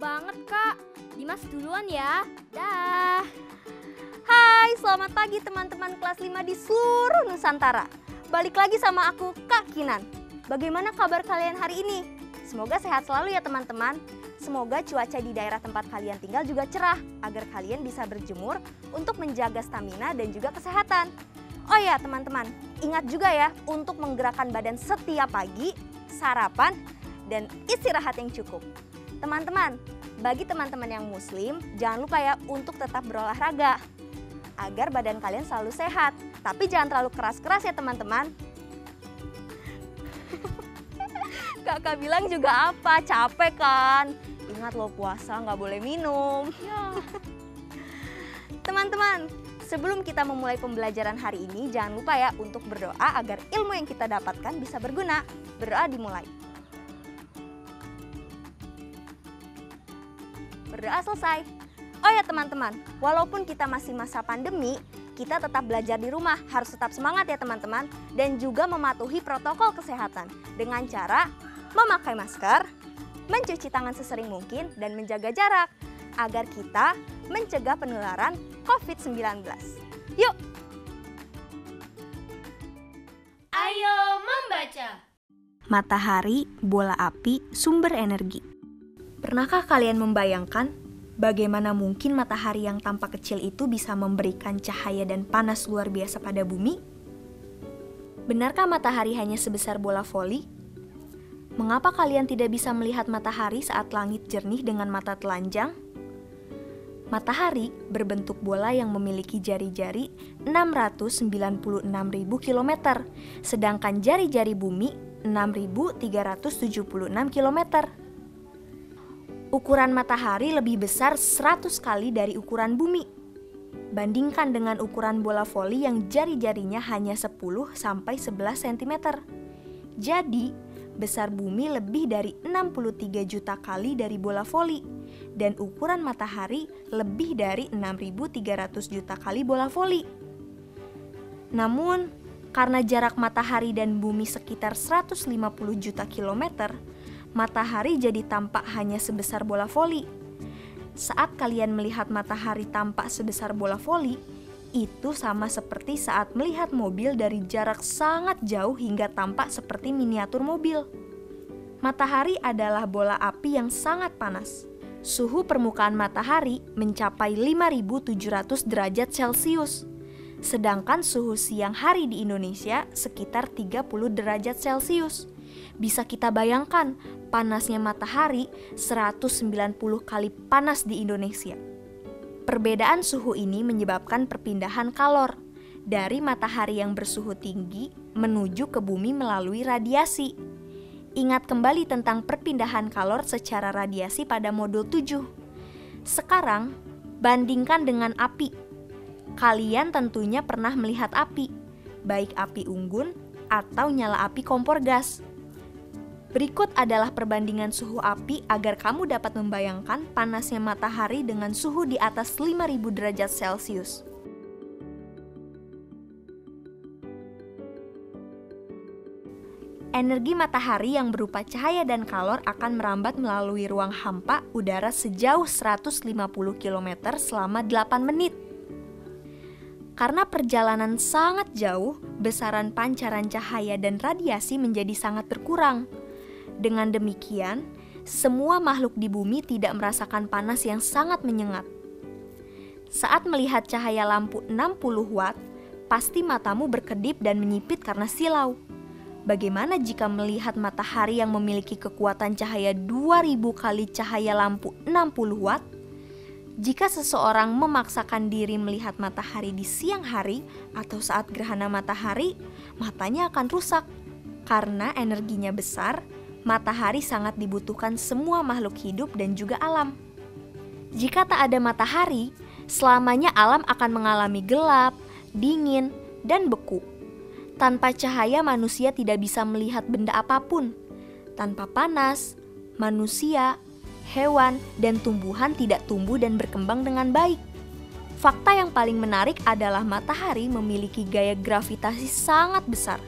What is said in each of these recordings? Banget Kak, Dimas duluan ya. Dah. Hai, selamat pagi teman-teman kelas 5 di seluruh Nusantara. Balik lagi sama aku Kak Kinan. Bagaimana kabar kalian hari ini? Semoga sehat selalu ya teman-teman. Semoga cuaca di daerah tempat kalian tinggal juga cerah agar kalian bisa berjemur untuk menjaga stamina dan juga kesehatan. Oh ya teman-teman, ingat juga ya untuk menggerakkan badan setiap pagi, sarapan, dan istirahat yang cukup. Teman-teman, bagi teman-teman yang muslim, jangan lupa ya untuk tetap berolahraga agar badan kalian selalu sehat. Tapi jangan terlalu keras-keras ya teman-teman. Kakak bilang juga apa, capek kan? Ingat loh puasa nggak boleh minum. Teman-teman, sebelum kita memulai pembelajaran hari ini, jangan lupa ya untuk berdoa agar ilmu yang kita dapatkan bisa berguna. Berdoa dimulai. Berdoa selesai. Oh ya teman-teman, walaupun kita masih masa pandemi, kita tetap belajar di rumah. Harus tetap semangat ya teman-teman. Dan juga mematuhi protokol kesehatan dengan cara memakai masker, mencuci tangan sesering mungkin, dan menjaga jarak agar kita mencegah penularan COVID-19. Yuk! Ayo membaca! Matahari, bola api, sumber energi. Pernahkah kalian membayangkan bagaimana mungkin matahari yang tampak kecil itu bisa memberikan cahaya dan panas luar biasa pada bumi? Benarkah matahari hanya sebesar bola voli? Mengapa kalian tidak bisa melihat matahari saat langit jernih dengan mata telanjang? Matahari berbentuk bola yang memiliki jari-jari 696.000 km, sedangkan jari-jari bumi 6.376 km. Ukuran matahari lebih besar 100 kali dari ukuran bumi. Bandingkan dengan ukuran bola voli yang jari-jarinya hanya 10-11 cm. Jadi, besar bumi lebih dari 63 juta kali dari bola voli. Dan ukuran matahari lebih dari 6.300 juta kali bola voli. Namun, karena jarak matahari dan bumi sekitar 150 juta kilometer, matahari jadi tampak hanya sebesar bola voli. Saat kalian melihat matahari tampak sebesar bola voli, itu sama seperti saat melihat mobil dari jarak sangat jauh hingga tampak seperti miniatur mobil. Matahari adalah bola api yang sangat panas. Suhu permukaan matahari mencapai 5.700 derajat Celcius. Sedangkan suhu siang hari di Indonesia sekitar 30 derajat Celcius. Bisa kita bayangkan panasnya matahari 190 kali panas di Indonesia. Perbedaan suhu ini menyebabkan perpindahan kalor dari matahari yang bersuhu tinggi menuju ke bumi melalui radiasi. Ingat kembali tentang perpindahan kalor secara radiasi pada modul 7. Sekarang, bandingkan dengan api. Kalian tentunya pernah melihat api, baik api unggun atau nyala api kompor gas. Berikut adalah perbandingan suhu api agar kamu dapat membayangkan panasnya matahari dengan suhu di atas 5.000 derajat Celcius. Energi matahari yang berupa cahaya dan kalor akan merambat melalui ruang hampa udara sejauh 150 km selama 8 menit. Karena perjalanan sangat jauh, besaran pancaran cahaya dan radiasi menjadi sangat berkurang. Dengan demikian, semua makhluk di bumi tidak merasakan panas yang sangat menyengat. Saat melihat cahaya lampu 60 watt, pasti matamu berkedip dan menyipit karena silau. Bagaimana jika melihat matahari yang memiliki kekuatan cahaya 2000 kali cahaya lampu 60 watt? Jika seseorang memaksakan diri melihat matahari di siang hari atau saat gerhana matahari, matanya akan rusak. Karena energinya besar, matahari sangat dibutuhkan semua makhluk hidup dan juga alam. Jika tak ada matahari, selamanya alam akan mengalami gelap, dingin, dan beku. Tanpa cahaya, manusia tidak bisa melihat benda apapun. Tanpa panas, manusia, hewan, dan tumbuhan tidak tumbuh dan berkembang dengan baik. Fakta yang paling menarik adalah matahari memiliki gaya gravitasi sangat besar,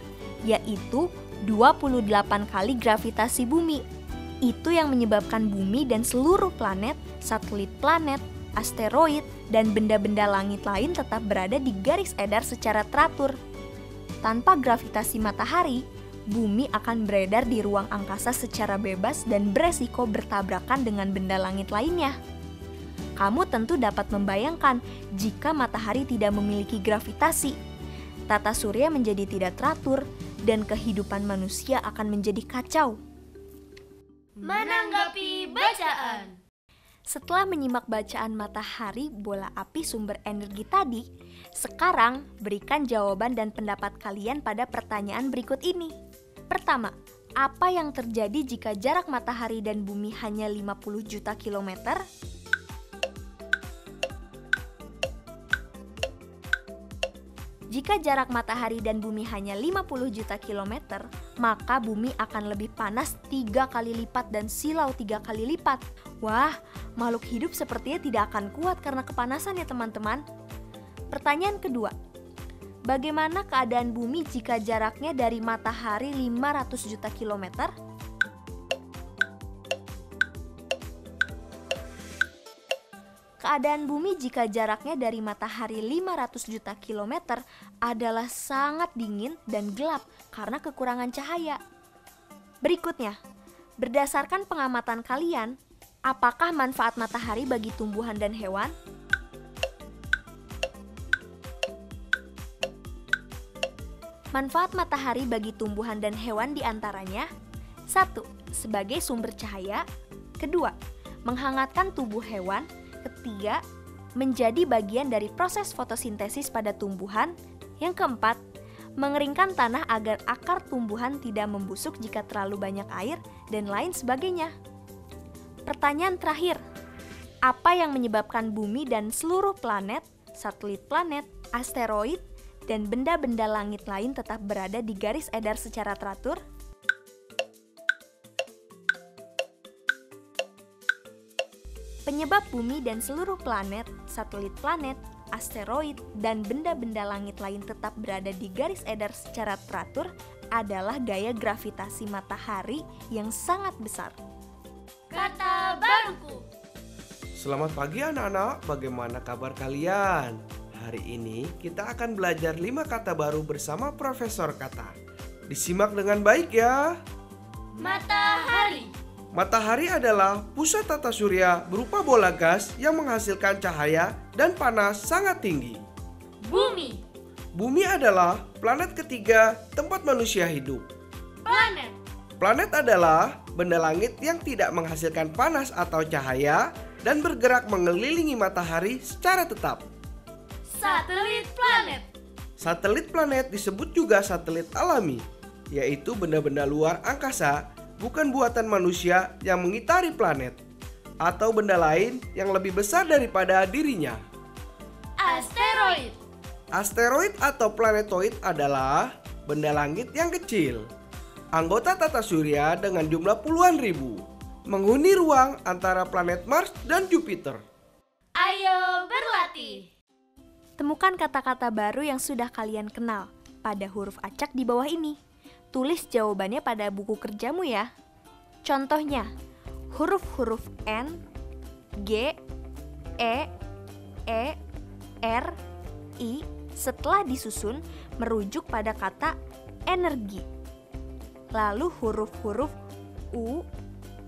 yaitu 28 kali gravitasi bumi. Itu yang menyebabkan bumi dan seluruh planet, satelit planet, asteroid, dan benda-benda langit lain tetap berada di garis edar secara teratur. Tanpa gravitasi matahari, bumi akan beredar di ruang angkasa secara bebas dan beresiko bertabrakan dengan benda langit lainnya. Kamu tentu dapat membayangkan jika matahari tidak memiliki gravitasi, tata surya menjadi tidak teratur dan kehidupan manusia akan menjadi kacau. Menanggapi bacaan. Setelah menyimak bacaan matahari, bola api sumber energi tadi, sekarang berikan jawaban dan pendapat kalian pada pertanyaan berikut ini. Pertama, apa yang terjadi jika jarak matahari dan bumi hanya 50 juta kilometer? Jika jarak matahari dan bumi hanya 50 juta kilometer, maka bumi akan lebih panas 3 kali lipat dan silau 3 kali lipat. Wah, makhluk hidup sepertinya tidak akan kuat karena kepanasan ya teman-teman. Pertanyaan kedua, bagaimana keadaan bumi jika jaraknya dari matahari 500 juta kilometer? Keadaan bumi jika jaraknya dari matahari 500 juta kilometer adalah sangat dingin dan gelap karena kekurangan cahaya. Berikutnya, berdasarkan pengamatan kalian, apakah manfaat matahari bagi tumbuhan dan hewan? Manfaat matahari bagi tumbuhan dan hewan diantaranya: 1. Sebagai sumber cahaya. 2. Menghangatkan tubuh hewan. 3. Menjadi bagian dari proses fotosintesis pada tumbuhan. Yang 4. Mengeringkan tanah agar akar tumbuhan tidak membusuk jika terlalu banyak air, dan lain sebagainya. Pertanyaan terakhir, apa yang menyebabkan bumi dan seluruh planet, satelit planet, asteroid, dan benda-benda langit lain tetap berada di garis edar secara teratur? Penyebab bumi dan seluruh planet, satelit planet, asteroid, dan benda-benda langit lain tetap berada di garis edar secara teratur adalah gaya gravitasi matahari yang sangat besar. Kata baruku. Selamat pagi anak-anak, bagaimana kabar kalian? Hari ini kita akan belajar 5 kata baru bersama Profesor Kata. Disimak dengan baik ya. Matahari. Matahari adalah pusat tata surya berupa bola gas yang menghasilkan cahaya dan panas sangat tinggi. Bumi. Bumi adalah planet ketiga tempat manusia hidup. Planet. Planet adalah benda langit yang tidak menghasilkan panas atau cahaya dan bergerak mengelilingi matahari secara tetap. Satelit planet. Satelit planet disebut juga satelit alami, yaitu benda-benda luar angkasa, bukan buatan manusia yang mengitari planet, atau benda lain yang lebih besar daripada dirinya. Asteroid. Asteroid atau planetoid adalah benda langit yang kecil, anggota tata surya dengan jumlah puluhan ribu, menghuni ruang antara planet Mars dan Jupiter. Ayo berlatih. Temukan kata-kata baru yang sudah kalian kenal pada huruf acak di bawah ini. Tulis jawabannya pada buku kerjamu ya. Contohnya, huruf-huruf N, G, E, R, I setelah disusun merujuk pada kata energi. Lalu huruf-huruf U,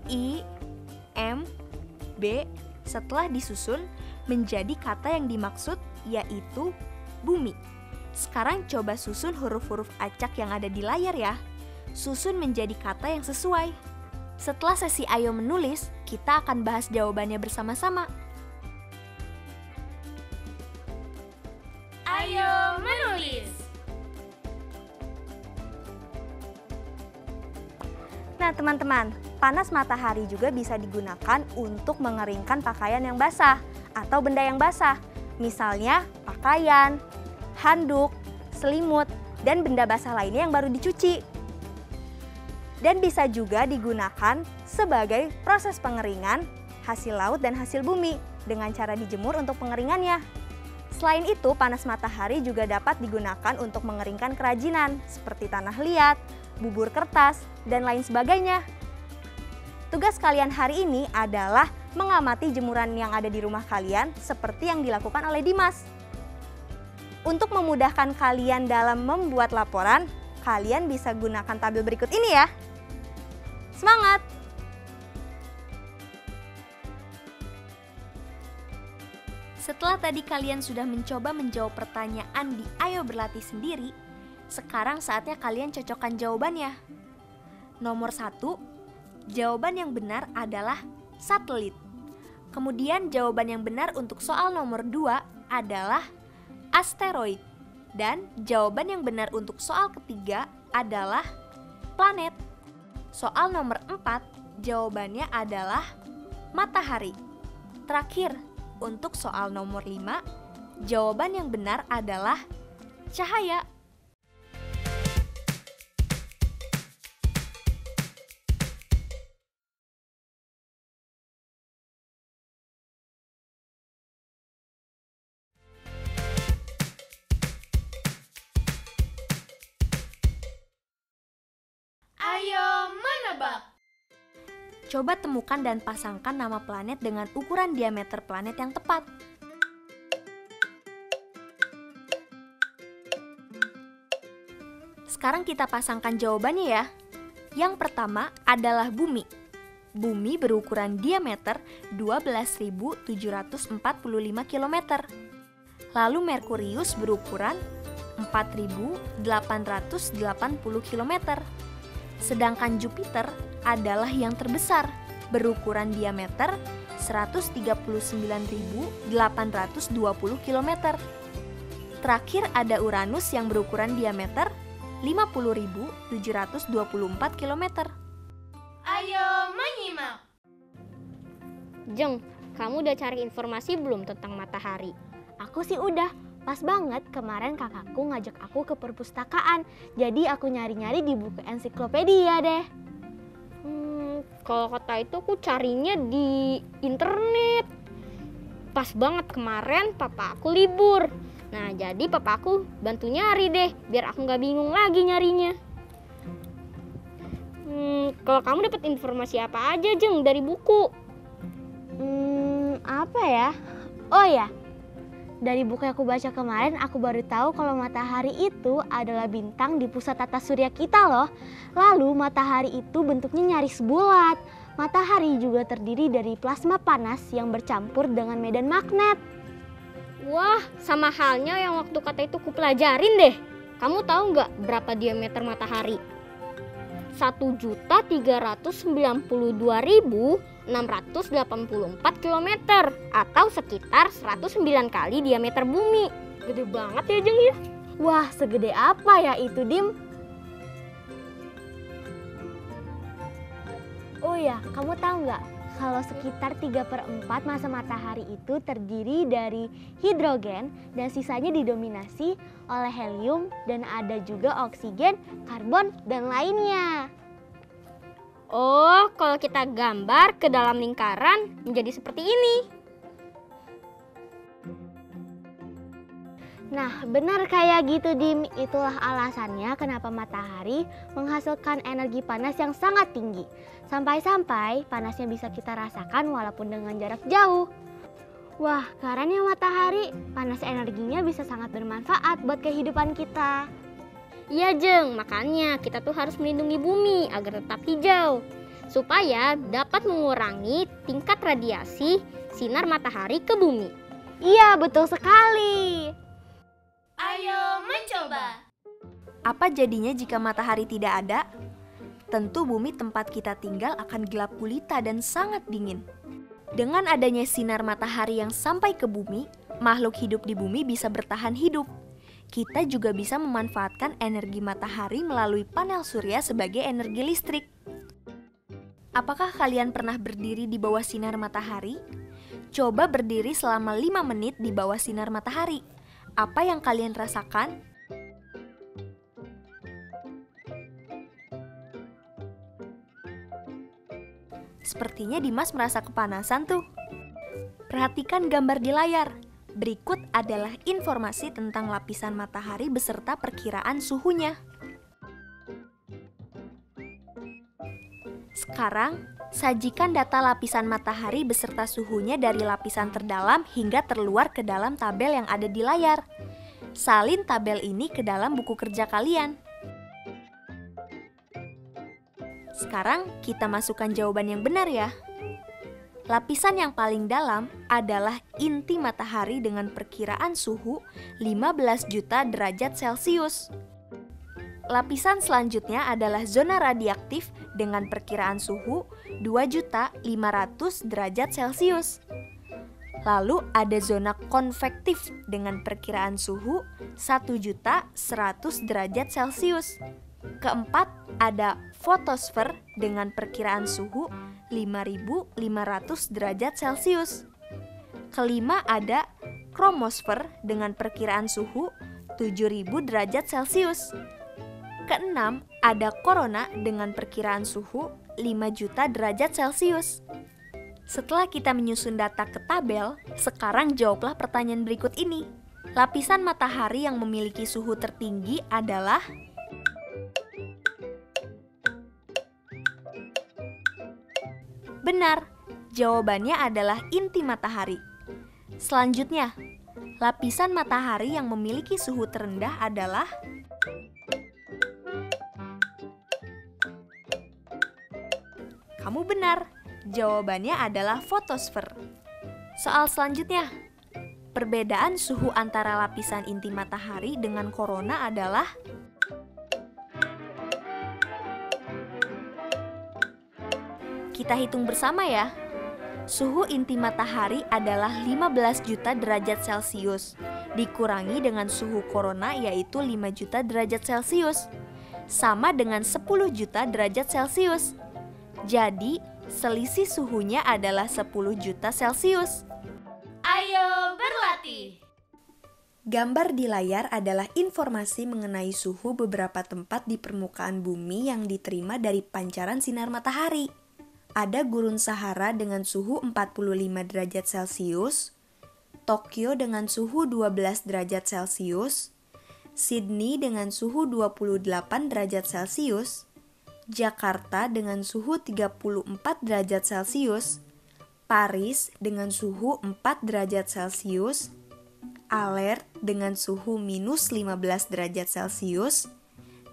I, M, B setelah disusun menjadi kata yang dimaksud, yaitu bumi. Sekarang coba susun huruf-huruf acak yang ada di layar ya. Susun menjadi kata yang sesuai. Setelah sesi Ayo Menulis, kita akan bahas jawabannya bersama-sama. Ayo menulis. Nah teman-teman, panas matahari juga bisa digunakan untuk mengeringkan pakaian yang basah atau benda yang basah. Misalnya pakaian, handuk, selimut, dan benda basah lainnya yang baru dicuci. Dan bisa juga digunakan sebagai proses pengeringan hasil laut dan hasil bumi dengan cara dijemur untuk pengeringannya. Selain itu, panas matahari juga dapat digunakan untuk mengeringkan kerajinan seperti tanah liat, bubur kertas, dan lain sebagainya. Tugas kalian hari ini adalah mengamati jemuran yang ada di rumah kalian seperti yang dilakukan oleh Dimas. Untuk memudahkan kalian dalam membuat laporan, kalian bisa gunakan tabel berikut ini ya. Semangat! Setelah tadi kalian sudah mencoba menjawab pertanyaan di Ayo Berlatih Sendiri, sekarang saatnya kalian cocokkan jawabannya. Nomor 1, jawaban yang benar adalah satelit. Kemudian jawaban yang benar untuk soal nomor 2 adalah asteroid. Dan jawaban yang benar untuk soal ketiga adalah planet. Soal nomor 4, jawabannya adalah matahari. Terakhir, untuk soal nomor 5, jawaban yang benar adalah cahaya. Ayo menebak! Coba temukan dan pasangkan nama planet dengan ukuran diameter planet yang tepat. Sekarang kita pasangkan jawabannya ya. Yang pertama adalah Bumi. Bumi berukuran diameter 12.745 km. Lalu Merkurius berukuran 4.880 km. Sedangkan Jupiter adalah yang terbesar, berukuran diameter 139.820 km. Terakhir ada Uranus yang berukuran diameter 50.724 km. Ayo menyimak! Jeng, kamu udah cari informasi belum tentang matahari? Aku sih udah. Pas banget kemarin kakakku ngajak aku ke perpustakaan, jadi aku nyari-nyari di buku ensiklopedia deh. Kalau kata itu aku carinya di internet. Pas banget kemarin papa aku libur. Nah jadi papa aku bantu nyari deh, biar aku nggak bingung lagi nyarinya. Kalau kamu dapat informasi apa aja Jeng dari buku? Apa ya? Oh ya. Dari buku yang aku baca kemarin, aku baru tahu kalau matahari itu adalah bintang di pusat tata surya kita loh. Lalu matahari itu bentuknya nyaris bulat. Matahari juga terdiri dari plasma panas yang bercampur dengan medan magnet. Wah, sama halnya yang waktu kata itu aku pelajarin deh. Kamu tahu nggak berapa diameter matahari? 1.392.684 km atau sekitar 109 kali diameter bumi. Gede banget ya Jeng ya? Wah, segede apa ya itu Dim? Oh ya, kamu tahu nggak kalau sekitar 3/4 massa matahari itu terdiri dari hidrogen dan sisanya didominasi oleh helium dan ada juga oksigen, karbon, dan lainnya. Oh, kalau kita gambar ke dalam lingkaran menjadi seperti ini. Nah, benar kayak gitu Dim, itulah alasannya kenapa matahari menghasilkan energi panas yang sangat tinggi. Sampai-sampai panasnya bisa kita rasakan walaupun dengan jarak jauh. Wah, karena matahari, panas energinya bisa sangat bermanfaat buat kehidupan kita. Iya Jeng, makanya kita tuh harus melindungi bumi agar tetap hijau. supaya dapat mengurangi tingkat radiasi sinar matahari ke bumi. Iya, betul sekali. Ayo mencoba. Apa jadinya jika matahari tidak ada? Tentu bumi tempat kita tinggal akan gelap gulita dan sangat dingin. Dengan adanya sinar matahari yang sampai ke bumi, makhluk hidup di bumi bisa bertahan hidup. Kita juga bisa memanfaatkan energi matahari melalui panel surya sebagai energi listrik. Apakah kalian pernah berdiri di bawah sinar matahari? Coba berdiri selama 5 menit di bawah sinar matahari. Apa yang kalian rasakan? Sepertinya Dimas merasa kepanasan tuh. Perhatikan gambar di layar. Berikut adalah informasi tentang lapisan matahari beserta perkiraan suhunya. Sekarang, sajikan data lapisan matahari beserta suhunya dari lapisan terdalam hingga terluar ke dalam tabel yang ada di layar. Salin tabel ini ke dalam buku kerja kalian. Sekarang kita masukkan jawaban yang benar ya. Lapisan yang paling dalam adalah inti matahari dengan perkiraan suhu 15 juta derajat Celcius. Lapisan selanjutnya adalah zona radiaktif dengan perkiraan suhu 2.500 derajat Celcius. Lalu ada zona konvektif dengan perkiraan suhu 1.100 derajat Celcius. Keempat ada fotosfer dengan perkiraan suhu 5.500 derajat Celcius. Kelima ada kromosfer dengan perkiraan suhu 7.000 derajat Celcius. Keenam, ada korona dengan perkiraan suhu 5 juta derajat Celcius. Setelah kita menyusun data ke tabel, sekarang jawablah pertanyaan berikut ini. Lapisan matahari yang memiliki suhu tertinggi adalah benar, jawabannya adalah inti matahari. Selanjutnya, lapisan matahari yang memiliki suhu terendah adalah kamu benar, jawabannya adalah fotosfer. Soal selanjutnya, perbedaan suhu antara lapisan inti matahari dengan korona adalah kita hitung bersama ya. Suhu inti matahari adalah 15 juta derajat Celcius, dikurangi dengan suhu korona yaitu 5 juta derajat Celcius, sama dengan 10 juta derajat Celcius. Jadi, selisih suhunya adalah 10 juta Celcius. Ayo berlatih! Gambar di layar adalah informasi mengenai suhu beberapa tempat di permukaan bumi yang diterima dari pancaran sinar matahari. Ada Gurun Sahara dengan suhu 45 derajat Celcius, Tokyo dengan suhu 12 derajat Celcius, Sydney dengan suhu 28 derajat Celcius, Jakarta dengan suhu 34 derajat Celcius, Paris dengan suhu 4 derajat Celcius, Alert dengan suhu -15 derajat Celcius,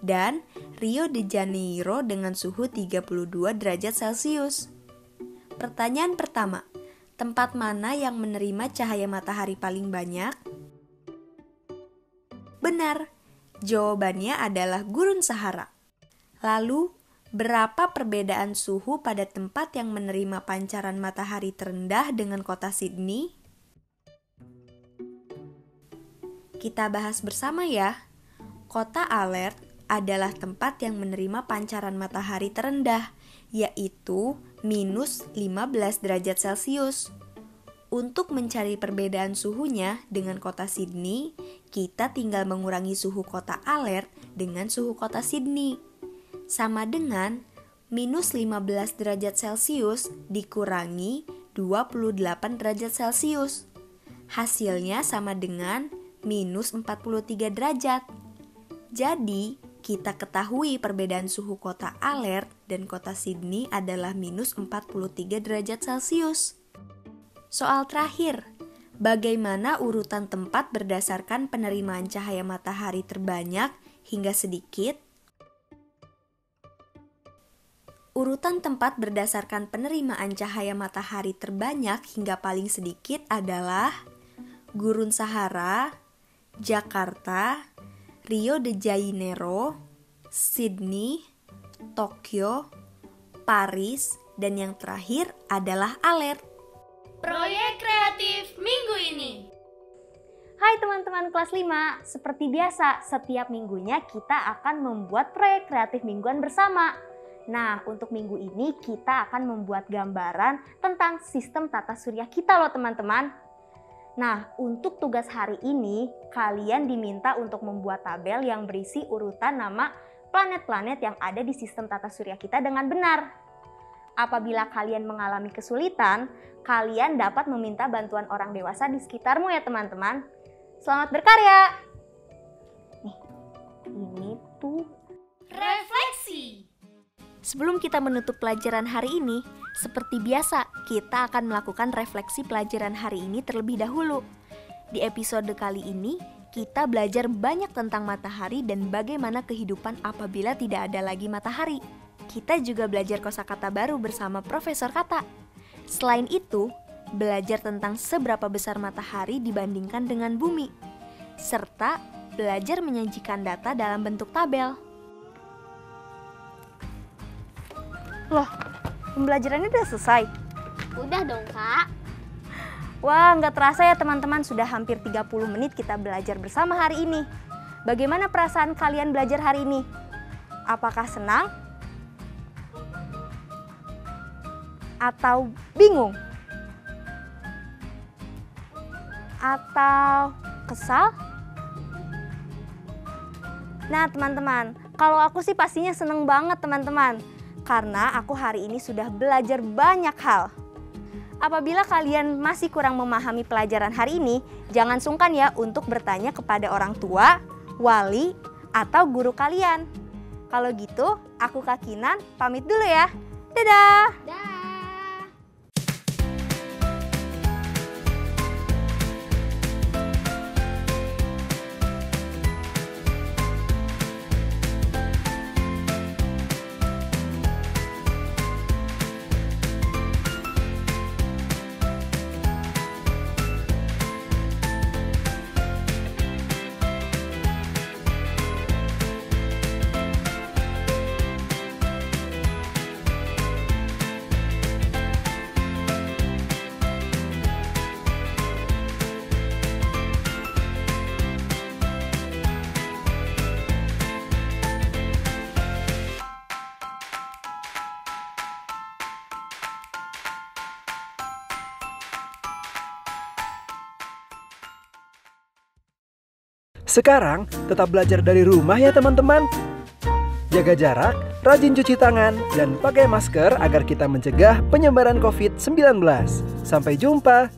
dan Rio de Janeiro dengan suhu 32 derajat Celcius. Pertanyaan pertama, tempat mana yang menerima cahaya matahari paling banyak? Benar, jawabannya adalah Gurun Sahara. Lalu, berapa perbedaan suhu pada tempat yang menerima pancaran matahari terendah dengan kota Sydney? Kita bahas bersama ya. Kota Alert adalah tempat yang menerima pancaran matahari terendah, yaitu -15 derajat Celcius. Untuk mencari perbedaan suhunya dengan kota Sydney, kita tinggal mengurangi suhu kota Alert dengan suhu kota Sydney. Sama dengan -15 derajat Celcius dikurangi 28 derajat Celcius. Hasilnya sama dengan -43 derajat. Jadi, kita ketahui perbedaan suhu kota Alert dan kota Sydney adalah -43 derajat Celcius. Soal terakhir, bagaimana urutan tempat berdasarkan penerimaan cahaya matahari terbanyak hingga sedikit? Urutan tempat berdasarkan penerimaan cahaya matahari terbanyak hingga paling sedikit adalah Gurun Sahara, Jakarta, Rio de Janeiro, Sydney, Tokyo, Paris, dan yang terakhir adalah Alert. Proyek kreatif minggu ini. Hai teman-teman kelas 5, seperti biasa setiap minggunya kita akan membuat proyek kreatif mingguan bersama. Nah, untuk minggu ini kita akan membuat gambaran tentang sistem tata surya kita loh teman-teman. Nah, untuk tugas hari ini kalian diminta untuk membuat tabel yang berisi urutan nama planet-planet yang ada di sistem tata surya kita dengan benar. Apabila kalian mengalami kesulitan, kalian dapat meminta bantuan orang dewasa di sekitarmu ya teman-teman. Selamat berkarya! Nih, ini tuh refleksi. Sebelum kita menutup pelajaran hari ini, seperti biasa kita akan melakukan refleksi pelajaran hari ini terlebih dahulu. Di episode kali ini, kita belajar banyak tentang matahari dan bagaimana kehidupan apabila tidak ada lagi matahari. Kita juga belajar kosakata baru bersama Profesor Kata. Selain itu, belajar tentang seberapa besar matahari dibandingkan dengan bumi, serta belajar menyajikan data dalam bentuk tabel. Loh, pembelajarannya udah selesai? Udah dong, Kak. Wah, nggak terasa ya teman-teman, sudah hampir 30 menit kita belajar bersama hari ini. Bagaimana perasaan kalian belajar hari ini? Apakah senang? Atau bingung? Atau kesal? Nah, teman-teman, kalau aku sih pastinya seneng banget, teman-teman. Karena aku hari ini sudah belajar banyak hal. Apabila kalian masih kurang memahami pelajaran hari ini, jangan sungkan ya untuk bertanya kepada orang tua, wali, atau guru kalian. Kalau gitu, aku Kak Kinan pamit dulu ya. Dadah! Dadah! Sekarang, tetap belajar dari rumah ya teman-teman. Jaga jarak, rajin cuci tangan, dan pakai masker agar kita mencegah penyebaran COVID-19. Sampai jumpa!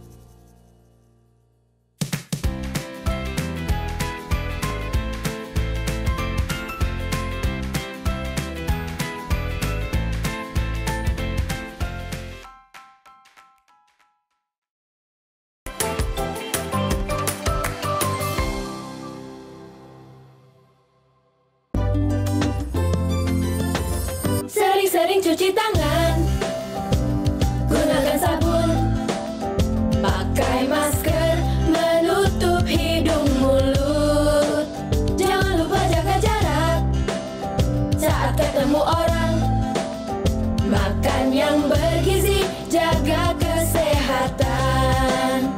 Sering cuci tangan, gunakan sabun, pakai masker, menutup hidung mulut. Jangan lupa jaga jarak saat ketemu orang. Makan yang bergizi, jaga kesehatan.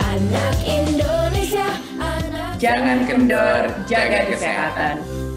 Anak Indonesia, anak jangan kendor, jaga kesehatan.